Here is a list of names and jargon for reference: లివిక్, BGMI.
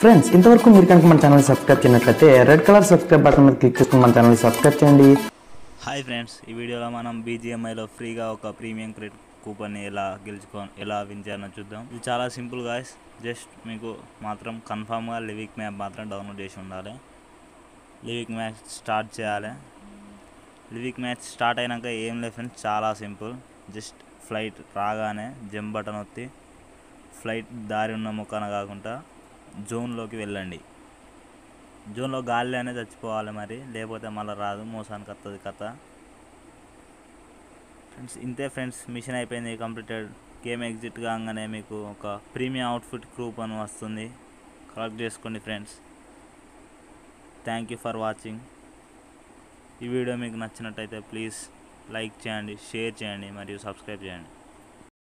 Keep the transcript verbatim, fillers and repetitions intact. Friends इंतवరకు మీరు కనుక మన ఛానల్ సబ్స్క్రైబ్ చేయనట్లయితే రెడ్ కలర్ సబ్స్క్రైబ్ బటన్ మీద క్లిక్ చేసి మన ఛానల్ సబ్స్క్రైబ్ చేయండి। హాయ్ ఫ్రెండ్స్, ఈ వీడియోలో మనం B G M I లో ఫ్రీగా ఒక ప్రీమియం క్రెడిట్ కూపన్ ఎలా గెలుచుకోవాలి ఎలా విన్ చేయాలో చూద్దాం। ఇది చాలా సింపుల్ గాయ్స్, జస్ట్ మీకు మాత్రం కన్ఫర్మ్ గా లివిక్ మ్యాప్ మాత్రం డౌన్లోడ్ చేసి ఉండాలి। లివిక్ మ్యాచ్ స్టార్ట్ చేయాలి। లివిక్ మ్యాచ్ స్టార్ట్ అయినాక ఏం లేదు ఫ్రెండ్స్, చాలా సింపుల్। జస్ట్ ఫ్లైట్ రాగానే జంప్ బటన్ ఒత్తి ఫ్లైట్ దారి ఉన్న ముఖాన కాకుండా జోన్లోకి వెళ్ళండి। జోన్లో గాలిలోనే చచ్చిపోవాలి, మరి లేకపోతే మళ్ళీ రాదు, మోసానికి వస్తుంది కథ ఫ్రెండ్స్। ఇంతే ఫ్రెండ్స్, మిషన్ అయిపోయింది, కంప్లీటెడ్। గేమ్ ఎగ్జిట్ కాగానే మీకు ఒక ప్రీమియం అవుట్ఫిట్ కూపన్ వస్తుంది, కలెక్ట్ చేసుకోండి friends. Thank you for watching. ఈ వీడియో మీకు నచ్చినట్టయితే ప్లీజ్ లైక్ చేయండి, షేర్ చేయండి మరియు సబ్స్క్రైబ్ చేయండి।